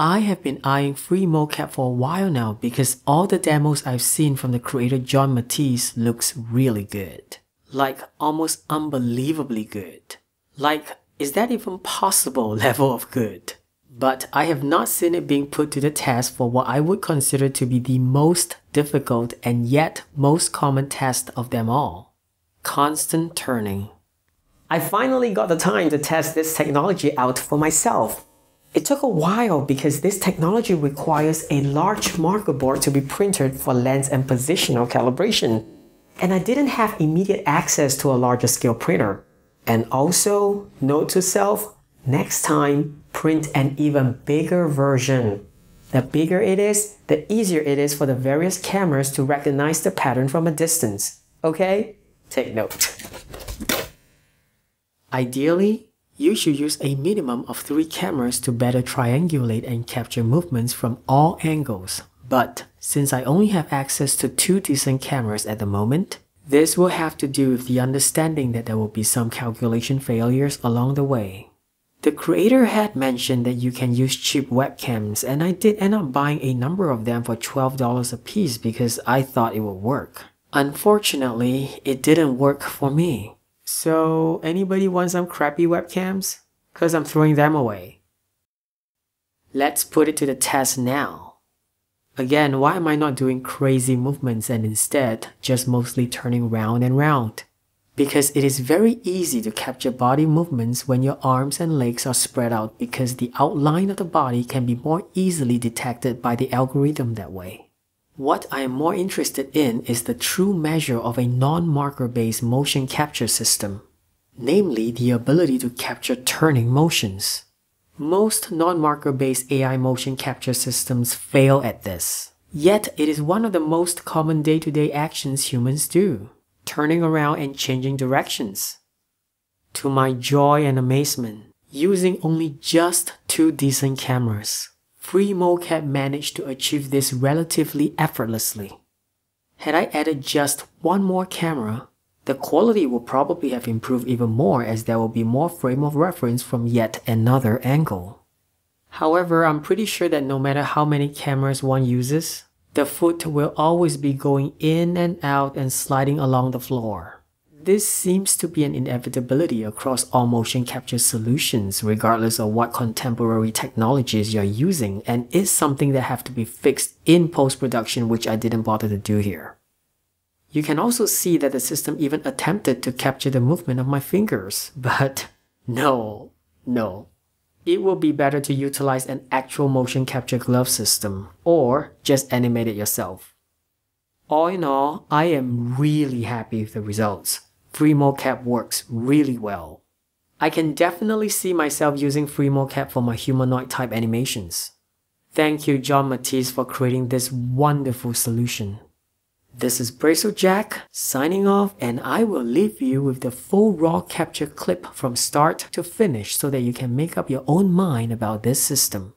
I have been eyeing FreeMoCap for a while now because all the demos I've seen from the creator Jon Matthis looks really good. Like almost unbelievably good. Like, is that even possible level of good? But I have not seen it being put to the test for what I would consider to be the most difficult and yet most common test of them all. Constant turning. I finally got the time to test this technology out for myself. It took a while because this technology requires a large marker board to be printed for lens and positional calibration, and I didn't have immediate access to a larger scale printer. And also, note to self, next time, print an even bigger version. The bigger it is, the easier it is for the various cameras to recognize the pattern from a distance. Okay? Take note. Ideally, you should use a minimum of 3 cameras to better triangulate and capture movements from all angles. But since I only have access to 2 decent cameras at the moment, this will have to do with the understanding that there will be some calculation failures along the way. The creator had mentioned that you can use cheap webcams, and I did end up buying a number of them for $12 a piece because I thought it would work. Unfortunately, it didn't work for me. So, anybody want some crappy webcams? Cause I'm throwing them away. Let's put it to the test now. Again, why am I not doing crazy movements and instead just mostly turning round and round? Because it is very easy to capture body movements when your arms and legs are spread out because the outline of the body can be more easily detected by the algorithm that way. What I am more interested in is the true measure of a non-marker-based motion capture system, namely the ability to capture turning motions. Most non-marker-based AI motion capture systems fail at this, yet it is one of the most common day-to-day actions humans do, turning around and changing directions. To my joy and amazement, using only just 2 decent cameras, FreeMoCap managed to achieve this relatively effortlessly. Had I added just 1 more camera, the quality would probably have improved even more as there will be more frame of reference from yet another angle. However, I'm pretty sure that no matter how many cameras one uses, the foot will always be going in and out and sliding along the floor. This seems to be an inevitability across all motion capture solutions, regardless of what contemporary technologies you're using, and is something that have to be fixed in post-production, which I didn't bother to do here. You can also see that the system even attempted to capture the movement of my fingers, but no. It will be better to utilize an actual motion capture glove system, or just animate it yourself. All in all, I am really happy with the results. FreeMoCap works really well. I can definitely see myself using FreeMoCap for my humanoid type animations. Thank you, Jon Matthis, for creating this wonderful solution. This is Bracer Jack signing off, and I will leave you with the full raw capture clip from start to finish so that you can make up your own mind about this system.